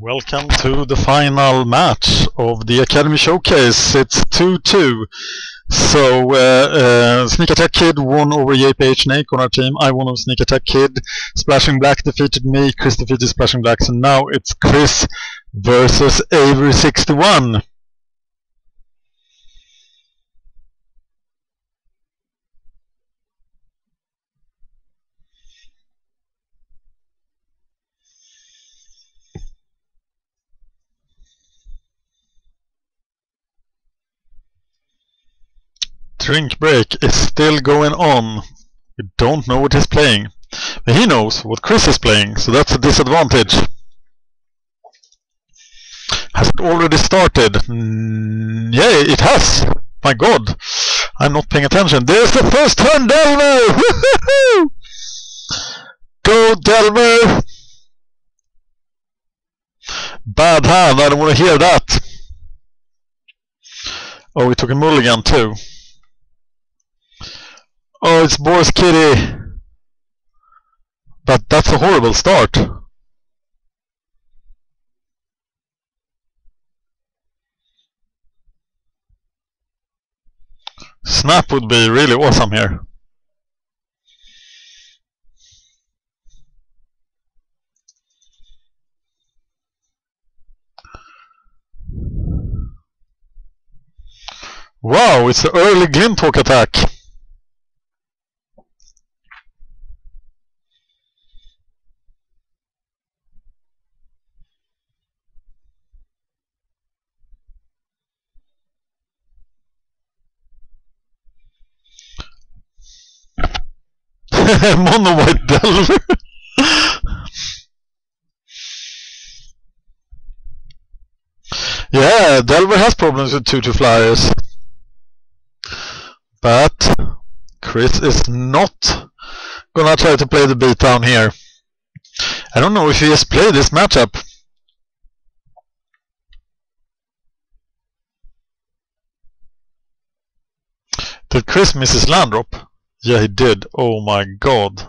Welcome to the final match of the Academy Showcase. It's 2-2. So Sneak Attack Kid won over jphsnake on our team. I won over Sneak Attack Kid. Splashing Black defeated me. Chris defeated Splashing Black. So now it's Chris versus Avery61. Drink break is still going on. We don't know what he's playing. But he knows what Chris is playing, so that's a disadvantage. Has it already started? Yeah, it has! My god! I'm not paying attention. There's the first turn, Delver! Woohoo! Go, Delver! Bad hand, I don't want to hear that. Oh, we took a mulligan too. Oh, it's BorosKitty. But that's a horrible start. Snap would be really awesome here. Wow, it's an early Glimthawk attack. Mono white Delver. Yeah, Delver has problems with 2-2 flyers. But Chris is not gonna try to play the beatdown here. I don't know if he has played this matchup. Did Chris miss his land drop? Yeah, he did. Oh my god.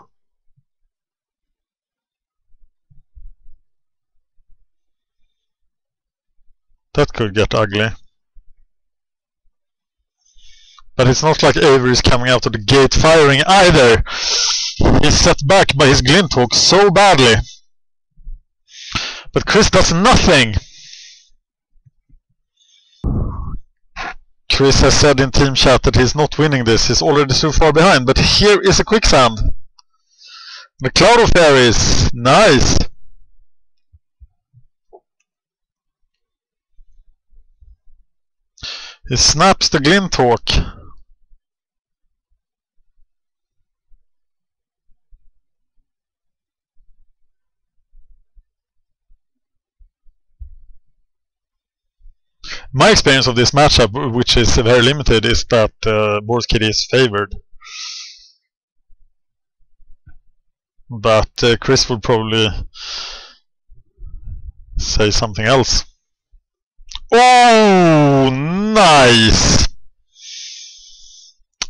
That could get ugly. But it's not like Avery is coming out of the gate firing either. He's set back by his Glimthawk so badly. But Chris does nothing. Chris has said in team chat that he's not winning this, he's already so far behind, but here is a quicksand. The Cloud of Fairies, nice! He snaps the Glimthawk. My experience of this matchup, which is very limited, is that BorosKitty is favored. But Chris would probably say something else. Oh, nice!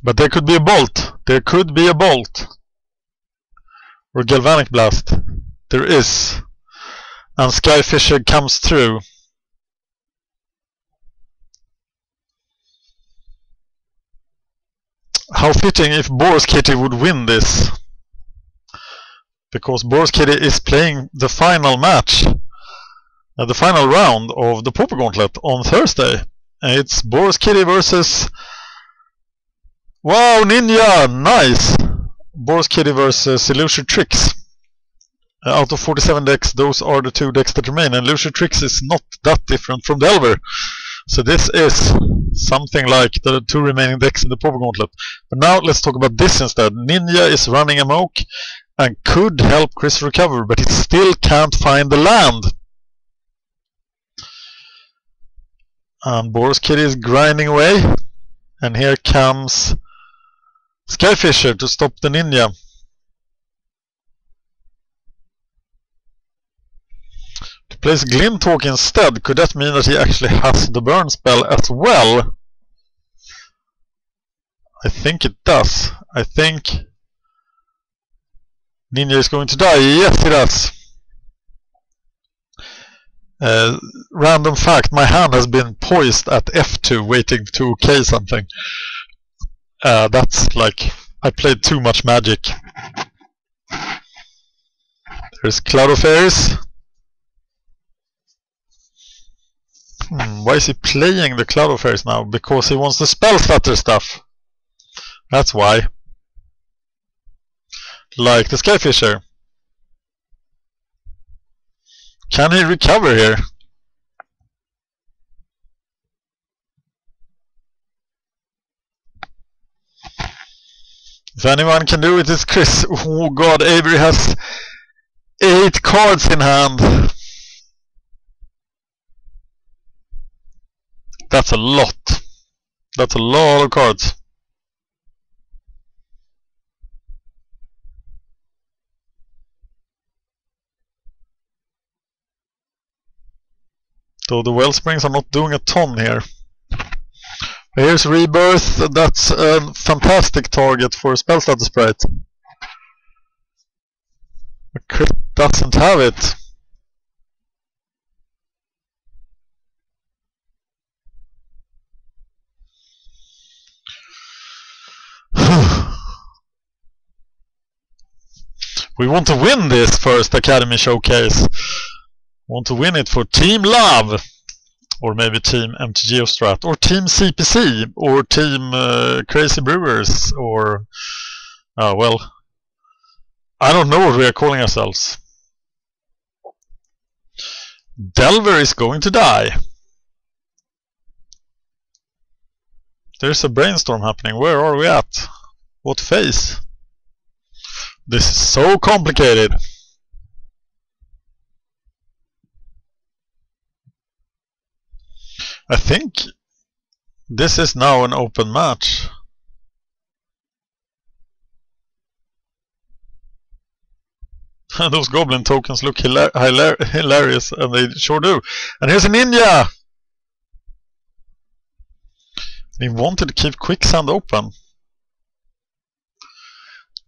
But there could be a bolt. There could be a bolt. Or Galvanic Blast. There is. And Skyfisher comes through. How fitting if BorosKitty would win this, because BorosKitty is playing the final match, the final round of the Pauper Gauntlet on Thursday. It's BorosKitty versus... Wow, Ninja! Nice! BorosKitty versus Illusion Tricks. Out of 47 decks, those are the two decks that remain, and Illusion Tricks is not that different from Delver. So this is something like the two remaining decks in the Pauper Gauntlet. But now let's talk about this instead. Ninja is running amok and could help Chris recover, but he still can't find the land. And BorosKitty is grinding away. And here comes Skyfisher to stop the Ninja. To place Glimthawk instead, could that mean that he actually has the burn spell as well? I think it does. I think Ninja is going to die. Yes, he does. Random fact, my hand has been poised at F2 waiting to OK something. That's like, I played too much Magic. There's Cloud of Fairies. Why is he playing the Cloud of Fairies now? Because he wants to spell stutter stuff. That's why. Like the Skyfisher. Can he recover here? If anyone can do it, it's Chris. Oh god, Avery has 8 cards in hand. That's a lot. That's a lot of cards. So the Wellsprings are not doing a ton here. Here's Rebirth. That's a fantastic target for Spellslutter Sprite. But Crypt doesn't have it. We want to win this first Academy Showcase. Want to win it for Team Love, or maybe Team MTG Strat, or Team CPC, or Team Crazy Brewers, or well, I don't know what we are calling ourselves. Delver is going to die. There's a brainstorm happening. Where are we at? What phase? This is so complicated. I think this is now an open match. Those goblin tokens look hilarious, and they sure do. And here's an India! He wanted to keep Quicksand open.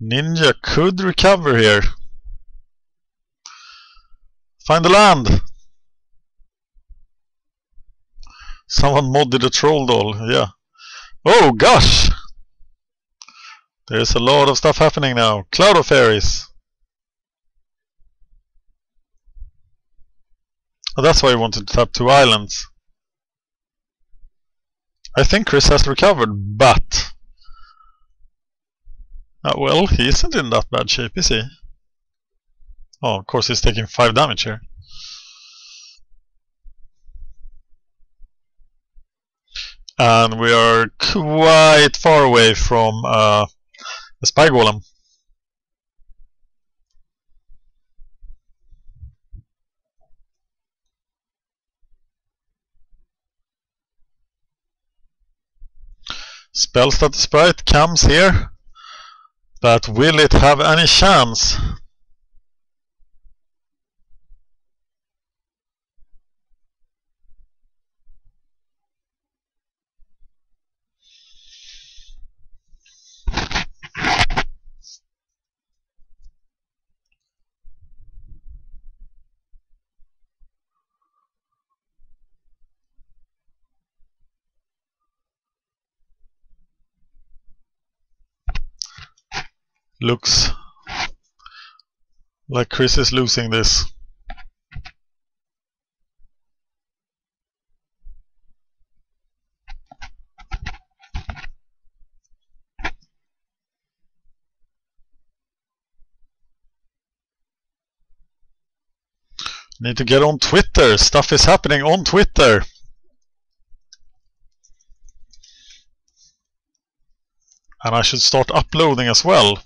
Ninja could recover here. Find the land! Someone modded a troll doll, yeah. Oh gosh! There's a lot of stuff happening now. Cloud of Fairies. Oh, that's why I wanted to tap 2 islands. I think Chris has recovered, but... well, he isn't in that bad shape, is he? Oh, of course he's taking 5 damage here. And we are quite far away from the Spy Golem. Spellslutter Sprite comes here, but will it have any chance? Looks like Chris is losing this. Need to get on Twitter. Stuff is happening on Twitter. And I should start uploading as well.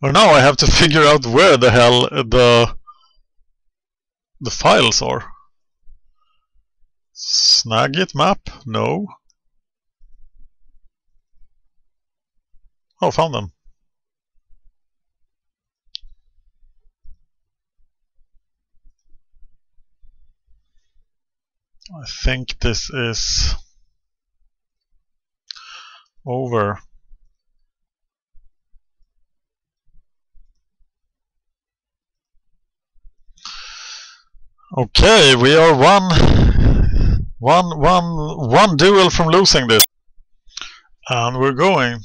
Well, now I have to figure out where the hell the files are. Snagit map? No. Oh, found them. I think this is... over. Okay, we are one duel from losing this, and we're going.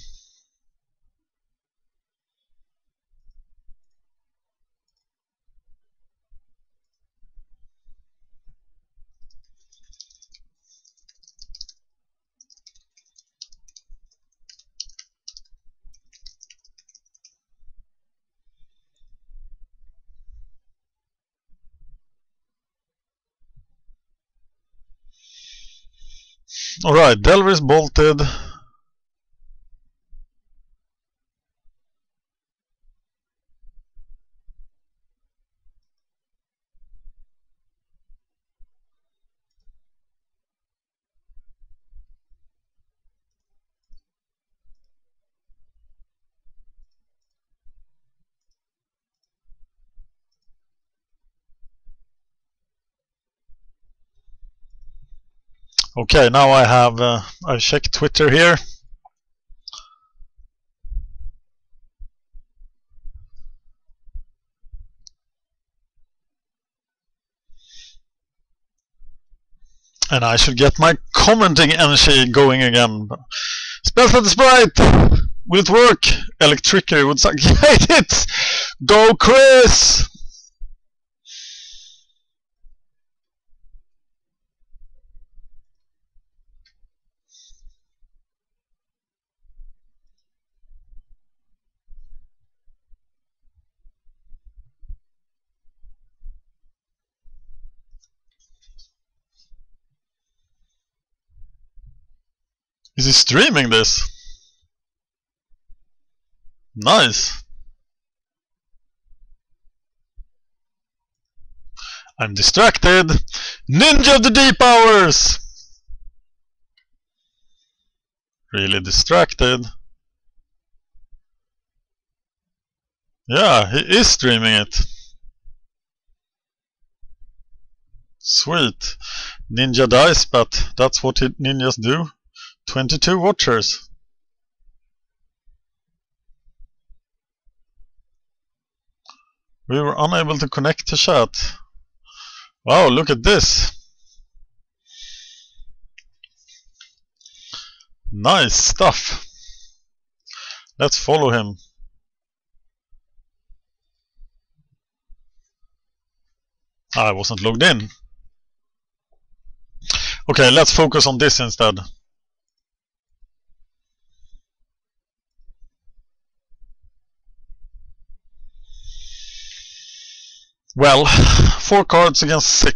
Alright, Delver is bolted. Okay, now I have I check Twitter here. And I should get my commenting energy going again. Spells at the sprite! Will it work? Electricity would suck. Hate it! Go Chris! Is he streaming this? Nice. I'm distracted. Ninja of the Deep Hours! Really distracted. Yeah, he is streaming it. Sweet. Ninja dies, but that's what ninjas do. 22 watchers. We were unable to connect to chat. Wow, look at this. Nice stuff. Let's follow him. I wasn't logged in. Okay, let's focus on this instead. Well, 4 cards against 6. I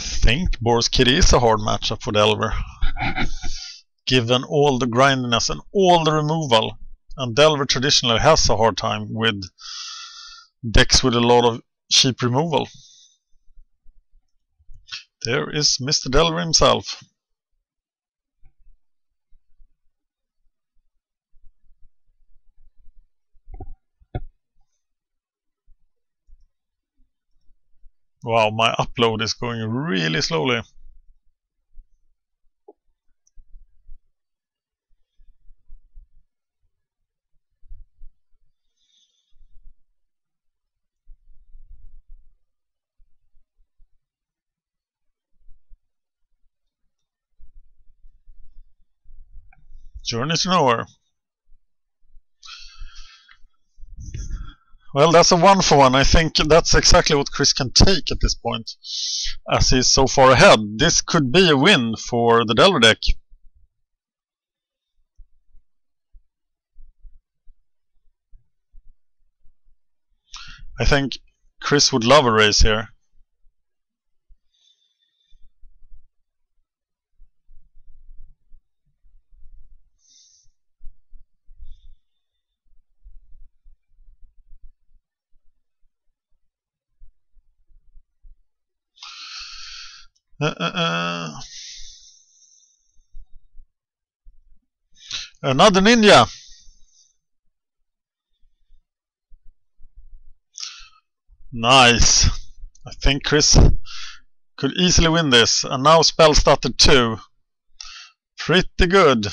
think BorosKitty is a hard matchup for Delver, given all the grindiness and all the removal. And Delver traditionally has a hard time with decks with a lot of cheap removal. There is Mr. Delver himself. Wow, my upload is going really slowly. Journey to Nowhere. Well, that's a 1-for-1. I think that's exactly what Chris can take at this point, as he's so far ahead. This could be a win for the Delver deck. I think Chris would love a race here. Another ninja. Nice. I think Chris could easily win this. And now spell starter 2. Pretty good.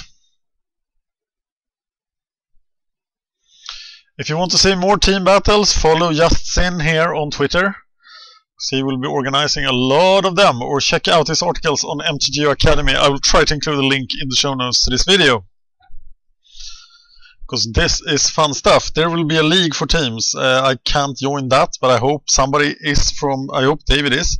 If you want to see more team battles, follow JustSin here on Twitter. He will be organizing a lot of them, or check out his articles on MTG Academy. I will try to include a link in the show notes to this video, because this is fun stuff. There will be a league for teams. I can't join that, but I hope somebody is from... I hope David is,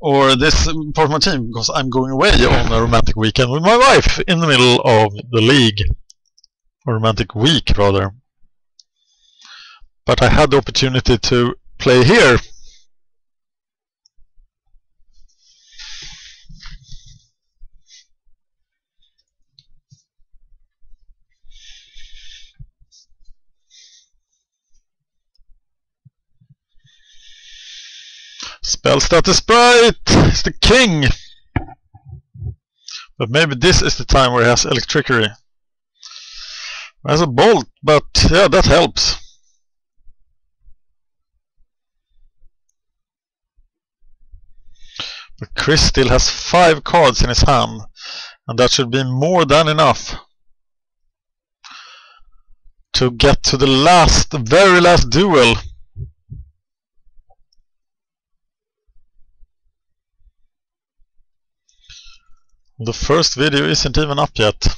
or this part of my team, because I'm going away on a romantic weekend with my wife in the middle of the league. Or romantic week, rather. But I had the opportunity to play here. Spell status Sprite is the king. But maybe this is the time where he has Electricity. He has a Bolt, but yeah, that helps. But Chris still has 5 cards in his hand, and that should be more than enough to get to the last, very last duel. The first video isn't even up yet.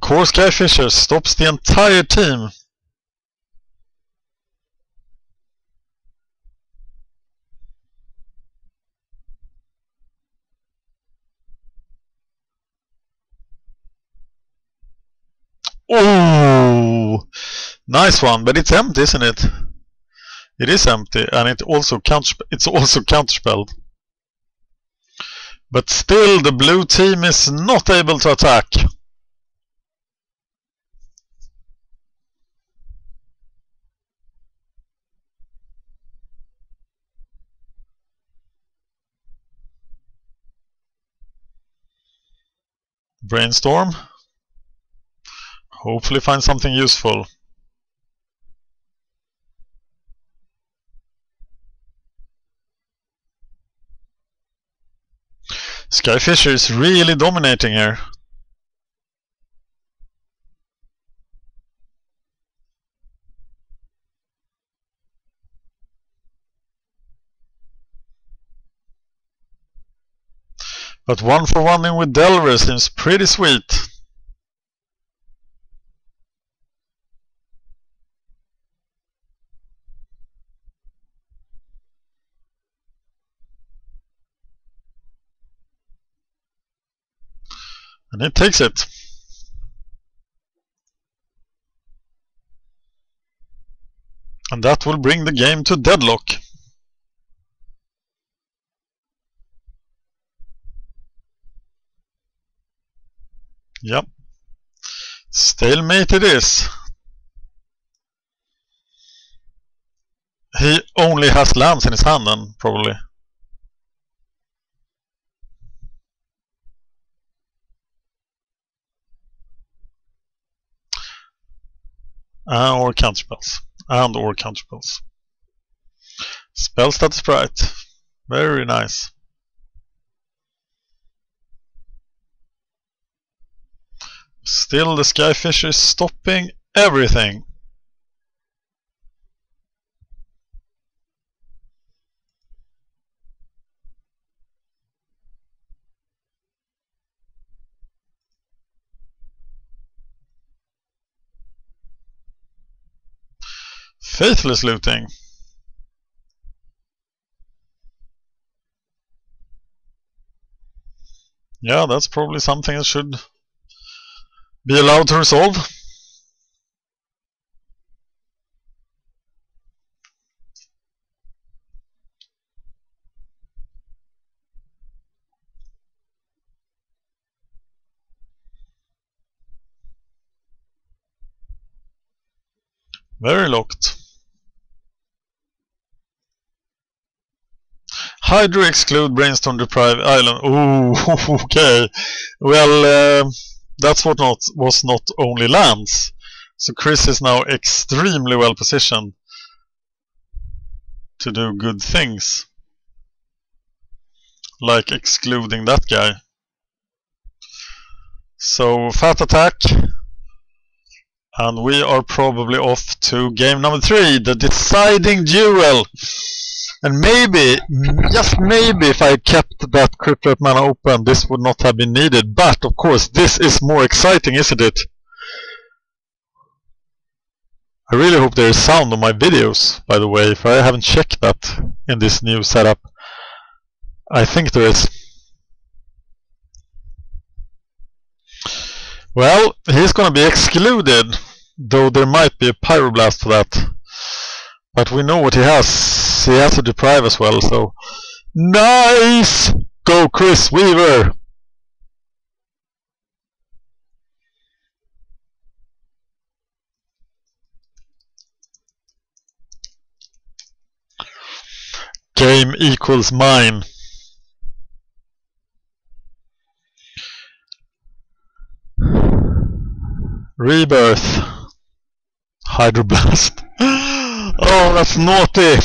Core Sky Fisher stops the entire team. Oh, nice one, but it's empty, isn't it? It is empty, and it also it's also counterspelled. But still, the blue team is not able to attack. Brainstorm. Hopefully find something useful. Sky Fisher is really dominating here. But 1-for-1 in with Delver seems pretty sweet. And it takes it. And that will bring the game to deadlock. Yep. Stalemate it is. He only has lands in his hand then, probably. Or counterspells. And or counterspells. Spell status Sprite. Very nice. Still, the Skyfish is stopping everything. Faithless looting. Yeah, that's probably something that should be allowed to resolve. Very locked. Hydro exclude, brainstorm deprive, island. Ooh, okay. Well, that's what not was not only lands. So Chris is now extremely well positioned to do good things. Like excluding that guy. So fat attack. And we are probably off to game number 3, the deciding duel. And maybe, just maybe, if I kept that Cryptlet mana open, this would not have been needed. But, of course, this is more exciting, isn't it? I really hope there is sound on my videos, by the way, if I haven't checked that in this new setup. I think there is. Well, he's going to be excluded, though there might be a Pyroblast for that. But we know what he has. He has to deprive as well, so... Nice! Go Chris Weaver! Game equals mine. Rebirth. Hydroblast. Oh, that's naughty!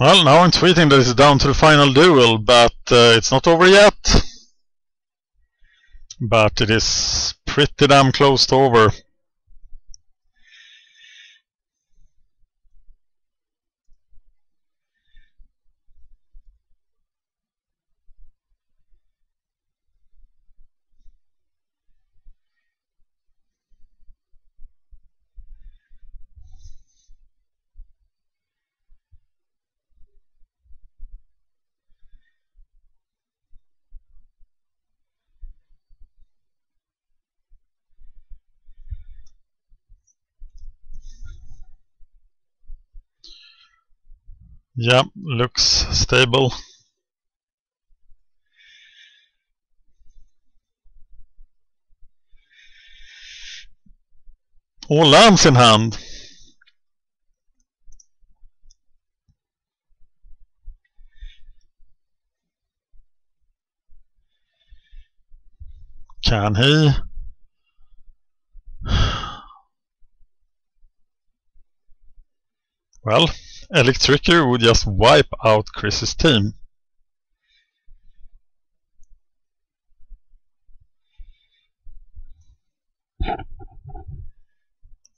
Well, now I'm tweeting that it's down to the final duel, but it's not over yet. But it is pretty damn close to over. Yeah, looks stable. All lands in hand. Can he? Well, Electricker would just wipe out Chris's team.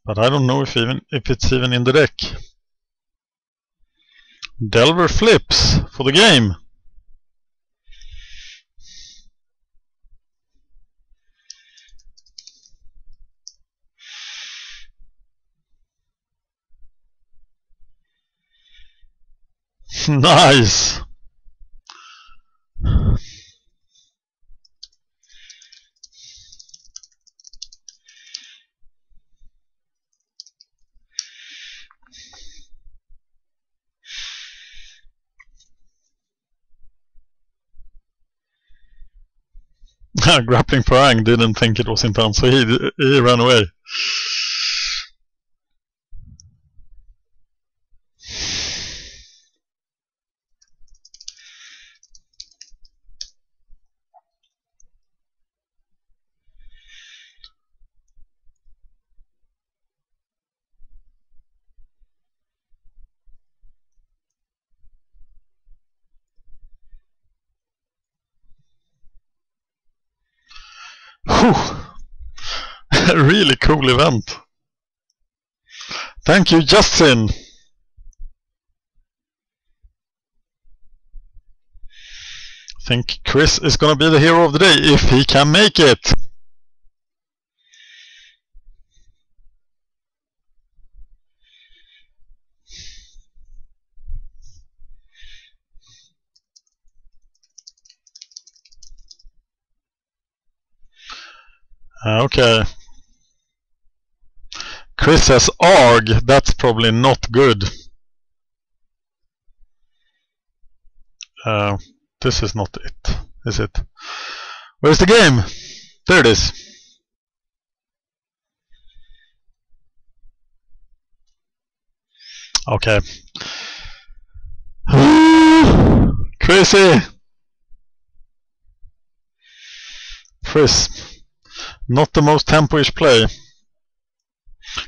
But I don't know if it's even in the deck. Delver flips for the game. Nice. Grappling Parang didn't think it was in town, so he ran away. A really cool event. Thank you, JustSin. I think Chris is going to be the hero of the day if he can make it. Okay. Chris says arg, that's probably not good. This is not it, is it? Where's the game? There it is. Okay. Crazy. Chris. Not the most tempo-ish play.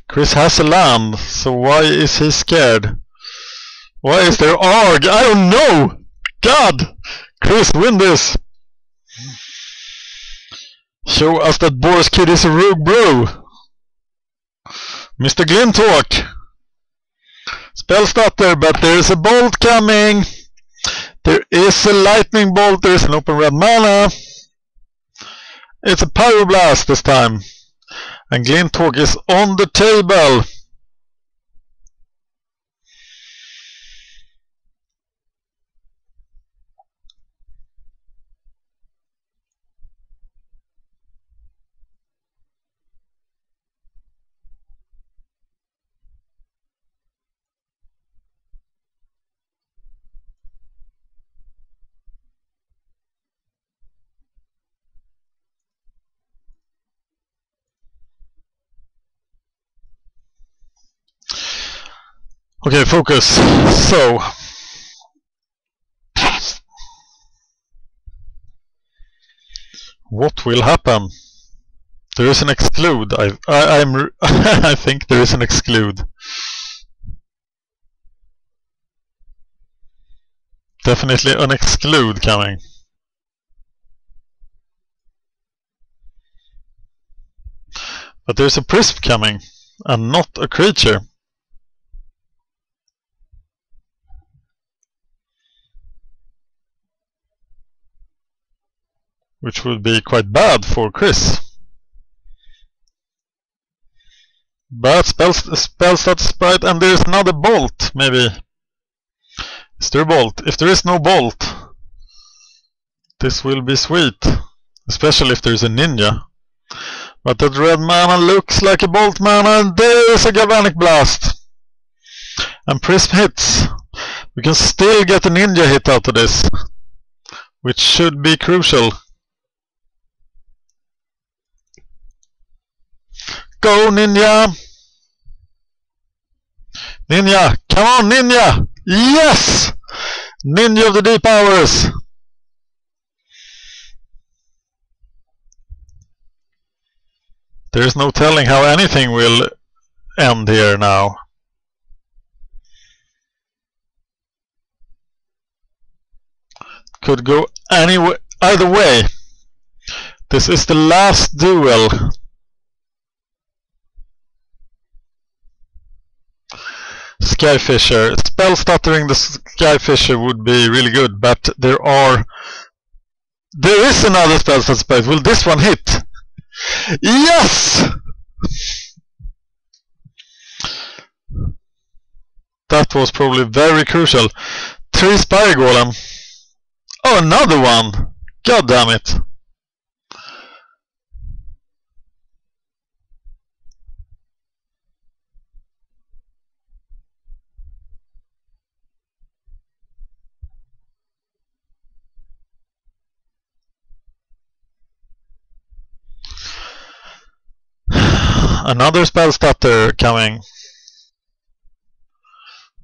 Chris has a land, so why is he scared? Why is there arg? I don't know! God! Chris, win this! Show us that BorosKitty is a rogue bro! Mr. Glimtalk! Spell stutter, but there is a bolt coming! There is a lightning bolt, there is an open red mana! It's a pyroblast this time! And Glimtalk is on the table! Okay, focus. So, what will happen? There is an exclude. I think there is an exclude. Definitely an exclude coming. But there's a prism coming, and not a creature. Which would be quite bad for Chris. But spell sprite, and there is another bolt, maybe. Is there a bolt? If there is no bolt, this will be sweet. Especially if there is a ninja. But that red mana looks like a bolt mana, and there is a galvanic blast. And Prism hits. We can still get a ninja hit out of this. Which should be crucial. Go ninja! Ninja! Come on ninja! Yes! Ninja of the deep hours! There is no telling how anything will end here now. Could go either way. This is the last duel. Skyfisher. Spell stuttering the Skyfisher would be really good, but there is another spell stutter. Will this one hit? Yes! That was probably very crucial. 3 Spire Golem. Oh, another one! God damn it! Another spell stutter coming.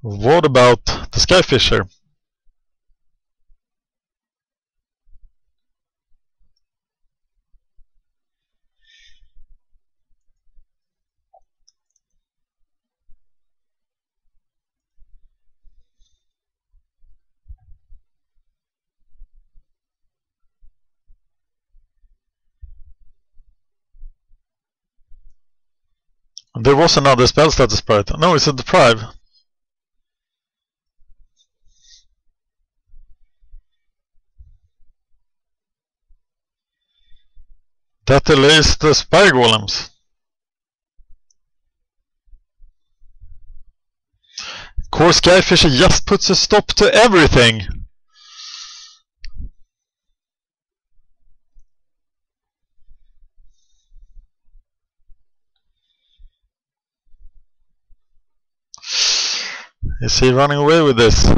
What about the Skyfisher? There was another spell status sprite. No, it's a deprive. That delays the spy golems. Core Skyfisher just puts a stop to everything. Is he running away with this?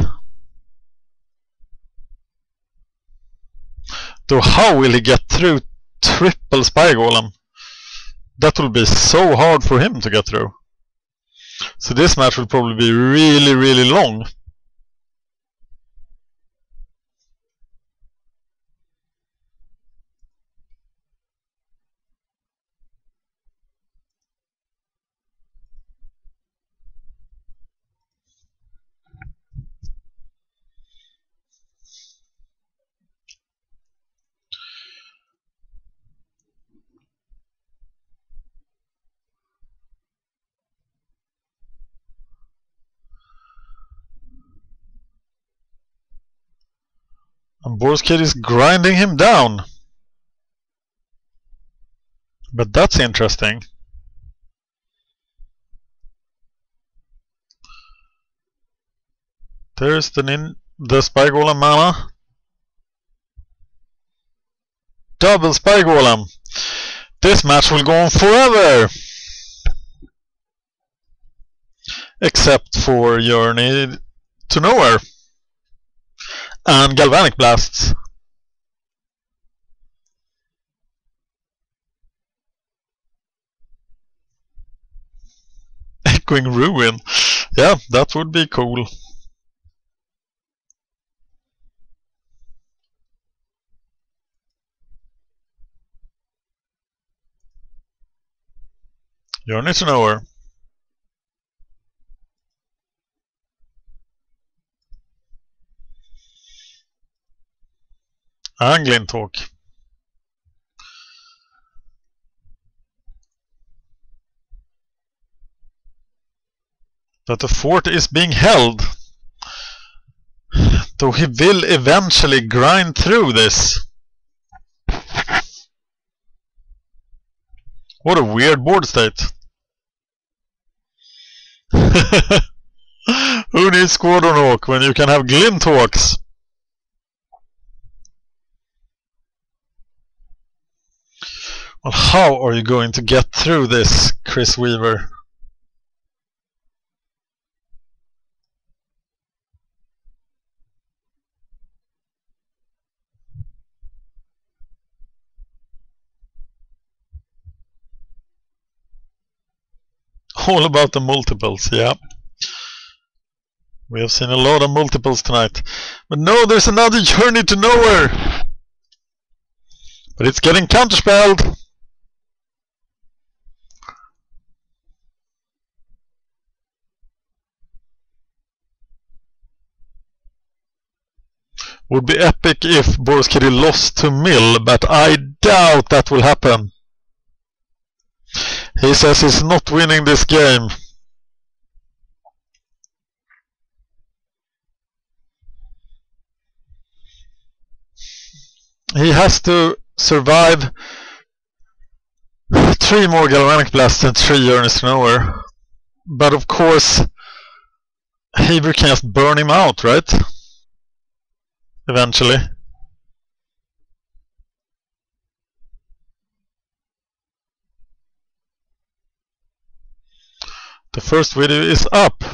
Though how will he get through triple Spy Golem? That will be so hard for him to get through. So this match will probably be really, really long. And BorosKitty is grinding him down. But that's interesting. There's the Spy Golem mana. Double Spy Golem. This match will go on forever. Except for Journey to Nowhere. And Galvanic Blasts. Echoing Ruin. Yeah, that would be cool. Journey to Nowhere. Angling Talk. That the fort is being held, though he will eventually grind through this. What a weird board state. Who needs Squadron Hawk when you can have Glint Hawks? Well, how are you going to get through this, Chris Weaver? All about the multiples, yeah. We have seen a lot of multiples tonight. But no, there's another Journey to Nowhere! But it's getting counterspelled! Would be epic if BorosKitty lost to Mill, but I doubt that will happen. He says he's not winning this game. He has to survive 3 more Galvanic Blasts and 3 Journeys to Nowhere. But of course, Haver can just burn him out, right? Eventually. The first video is up.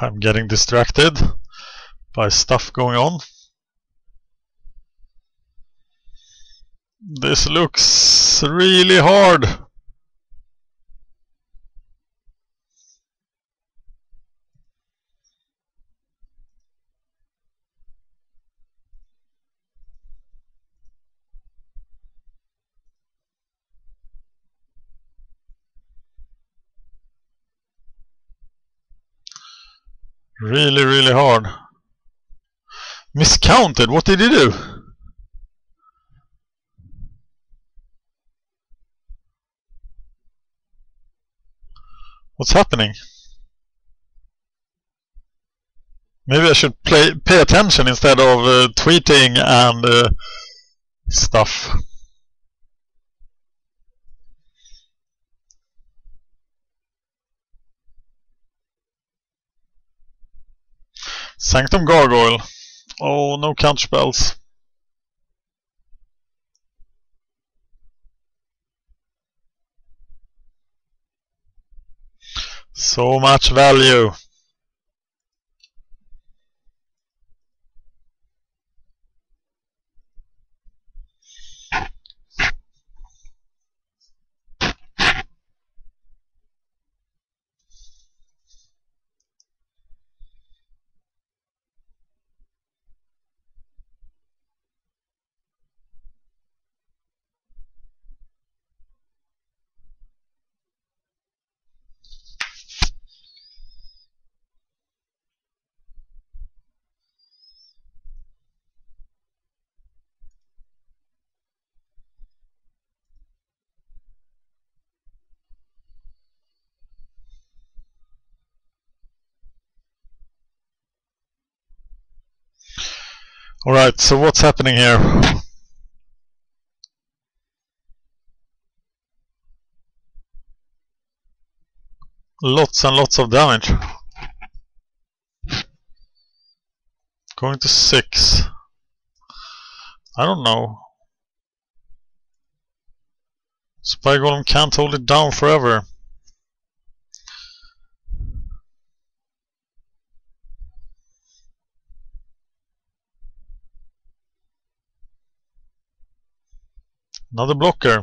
I'm getting distracted by stuff going on. This looks really hard. Really, really hard. Miscounted, what did he do? What's happening? Maybe I should pay attention instead of tweeting and stuff. Sanctum Gargoyle. Oh, no counter spells. So much value. Alright, so what's happening here? Lots and lots of damage. Going to 6. I don't know. Spy Golem can't hold it down forever. Another blocker.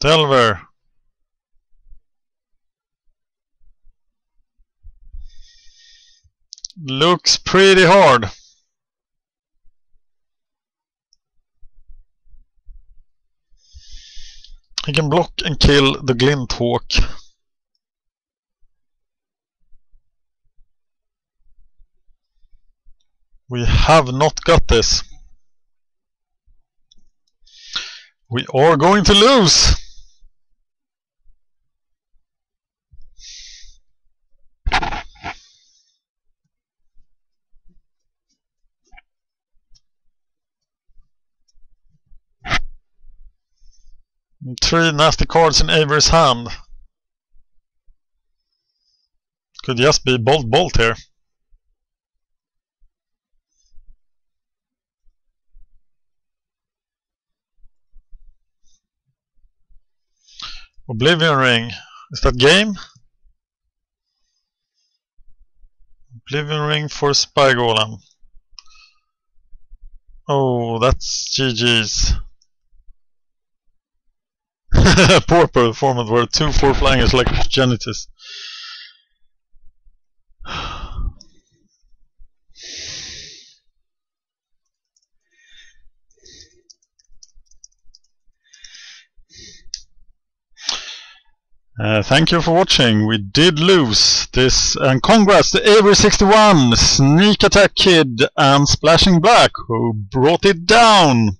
Delver. Looks pretty hard. He can block and kill the Glinthawk. We have not got this. We are going to lose. And 3 nasty cards in Avery's hand. Could just be Bolt Bolt here. Oblivion Ring. Is that game? Oblivion Ring for Spy Golem. Oh, that's GG's. Pauper, the format where 2/4 flying is like Genitus. Thank you for watching. We did lose this, and congrats to Avery61, Sneak Attack Kid, and Splashing Black, who brought it down.